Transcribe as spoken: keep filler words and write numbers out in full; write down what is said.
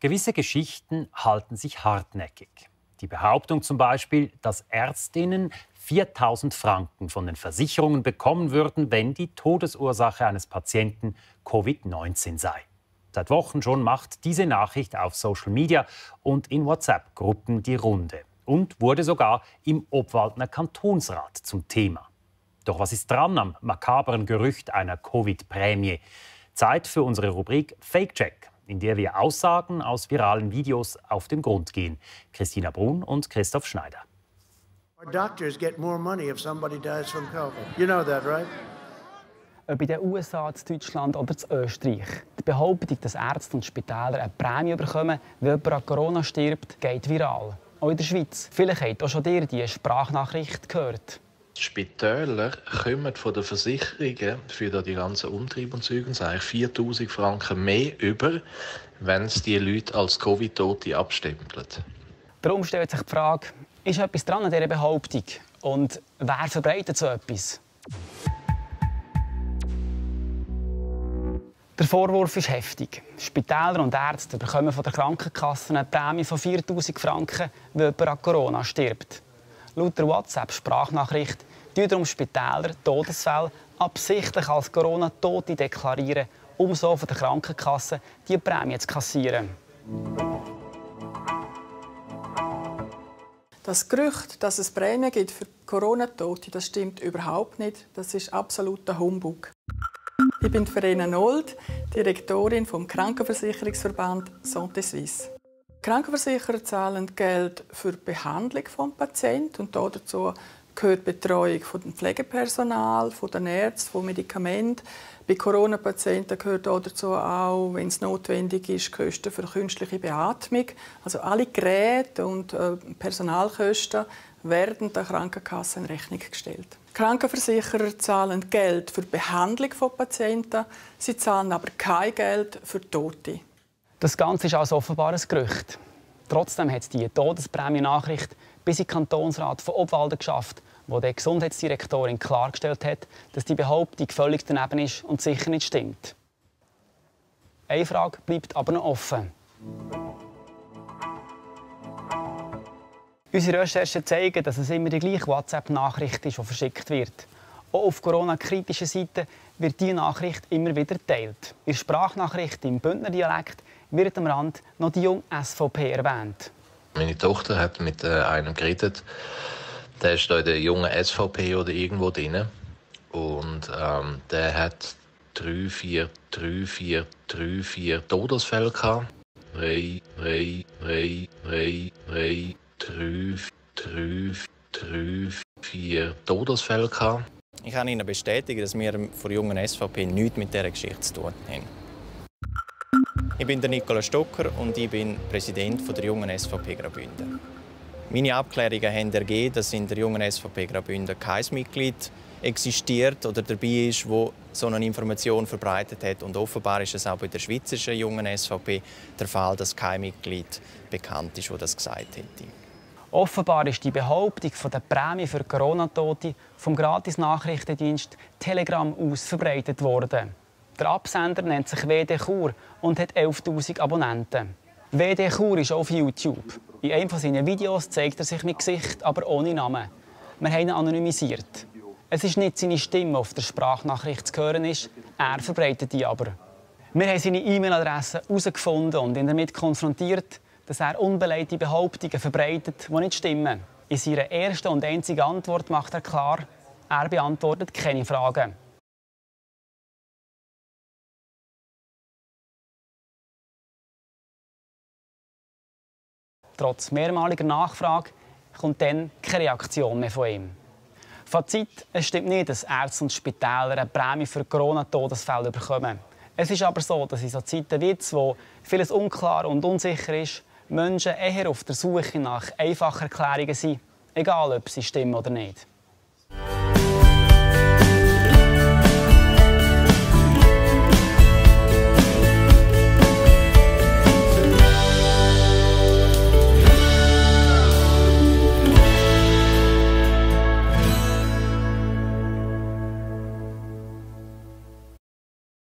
Gewisse Geschichten halten sich hartnäckig. Die Behauptung zum Beispiel, dass Ärztinnen viertausend Franken von den Versicherungen bekommen würden, wenn die Todesursache eines Patienten Covid neunzehn sei. Seit Wochen schon macht diese Nachricht auf Social Media und in WhatsApp-Gruppen die Runde und wurde sogar im Obwaldener Kantonsrat zum Thema. Doch was ist dran am makabren Gerücht einer Covid-Prämie? Zeit für unsere Rubrik Fake-Check, in der wir Aussagen aus viralen Videos auf den Grund gehen. Christina Brun und Christoph Schneider. Our doctors get more money if somebody dies from COVID. You know that, right? Ob in den U S A, in Deutschland oder in Österreich. Die Behauptung, dass Ärzte und Spitäler eine Prämie bekommen, wenn jemand an Corona stirbt, geht viral. Auch in der Schweiz. Vielleicht habt auch schon ihr diese Sprachnachricht gehört. Die Spitäler kommen von den Versicherungen für die ganzen Umtriebe und Züge viertausend Franken mehr über, wenn sie die Leute als Covid-Tote abstempeln. Darum stellt sich die Frage, ist etwas dran an dieser Behauptung? Und wer verbreitet so etwas? Der Vorwurf ist heftig. Spitäler und Ärzte bekommen von der Krankenkasse eine Prämie von viertausend Franken, wenn jemand an Corona stirbt. Laut der WhatsApp-Sprachnachricht deklarieren darum Spitäler Todesfälle absichtlich als Corona-Tote, deklarieren, um so von der Krankenkasse die Prämie zu kassieren. Das Gerücht, dass es Prämien gibt für Corona-Tote, das stimmt überhaupt nicht. Das ist absoluter Humbug. Ich bin Verena Nold, Direktorin vom Krankenversicherungsverband Sante Suisse. Krankenversicherer zahlen Geld für die Behandlung des Patienten und dazu gehört die Betreuung des Pflegepersonals, der Ärzte, von Medikamenten. Bei Corona-Patienten gehört dazu auch, wenn es notwendig ist, Kosten für künstliche Beatmung. Also alle Geräte und äh, Personalkosten werden der Krankenkasse in Rechnung gestellt. Krankenversicherer zahlen Geld für die Behandlung von Patienten, sie zahlen aber kein Geld für Tote. Das Ganze ist also offenbar ein Gerücht. Trotzdem hat es die Todesprämien-Nachricht bis in den Kantonsrat von Obwalden geschafft, wo die Gesundheitsdirektorin klargestellt hat, dass die Behauptung völlig daneben ist und sicher nicht stimmt. Eine Frage bleibt aber noch offen. Unsere Recherchen zeigen, dass es immer die gleiche WhatsApp-Nachricht ist, die verschickt wird. Auch auf Corona-kritischen Seiten wird diese Nachricht immer wieder geteilt. In der Sprachnachricht im Bündner Dialekt wird am Rand noch die junge S V P erwähnt. Meine Tochter hat mit einem geredet, der ist in der jungen S V P oder irgendwo drin. Und ähm, der hat drei, vier, drei, vier, drei, vier Todesfälle gehabt. Drei, drei, drei, drei, drei, drei, drei, drei, vier Todesfälle gehabt. Ich kann Ihnen bestätigen, dass wir von der jungen S V P nichts mit dieser Geschichte zu tun haben. Ich bin der Nicolas Stocker und ich bin Präsident der jungen S V P Graubünden. Meine Abklärungen haben ergeben, dass in der jungen S V P Graubünden kein Mitglied existiert oder dabei ist, wo so eine Information verbreitet hat. Und offenbar ist es auch bei der schweizerischen jungen S V P der Fall, dass kein Mitglied bekannt ist, wo das gesagt hätte. Offenbar ist die Behauptung von der Prämie für Corona-Tote vom Gratis-Nachrichtendienst Telegram aus verbreitet worden. Der Absender nennt sich W D Chur und hat elftausend Abonnenten. W D Chur ist auch auf YouTube. In einem seiner Videos zeigt er sich mit Gesicht, aber ohne Namen. Wir haben ihn anonymisiert. Es ist nicht seine Stimme, auf der Sprachnachricht zu hören ist, er verbreitet die aber. Wir haben seine E-Mail-Adresse herausgefunden und ihn damit konfrontiert, dass er unbelegte Behauptungen verbreitet, die nicht stimmen. In seiner ersten und einzigen Antwort macht er klar, er beantwortet keine Fragen. Trotz mehrmaliger Nachfrage kommt dann keine Reaktion mehr von ihm. Fazit: Es stimmt nicht, dass Ärzte und Spitäler eine Prämie für Corona-Todesfälle bekommen. Es ist aber so, dass in so Zeiten wie jetzt, wo vieles unklar und unsicher ist, Menschen eher auf der Suche nach einfachen Erklärungen sind, egal ob sie stimmen oder nicht.